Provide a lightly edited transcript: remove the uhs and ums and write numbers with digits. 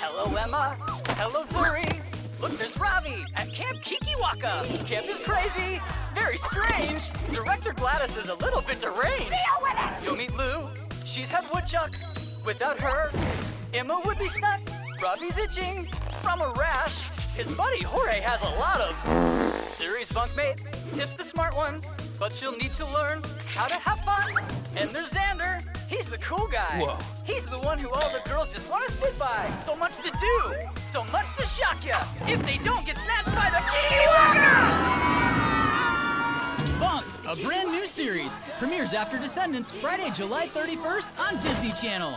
Hello, Emma. Hello, Zuri. Look, there's Ravi at Camp Kikiwaka. Camp is crazy, very strange. Director Gladys is a little bit deranged. Deal with it! You'll meet Lou. She's had woodchuck. Without her, Emma would be stuck. Ravi's itching from a rash. His buddy Jorge has a lot of... Zuri's bunkmate tips the smart one, but she'll need to learn how to have fun. And there's Xander. He's the cool guy. Whoa. He's the one who all the girls just want to sit by. So much to do. So much to shock ya. If they don't get snatched by the Kikiwaka! Bunk'd, a brand new series, premieres after Descendants Friday, July 31st on Disney Channel.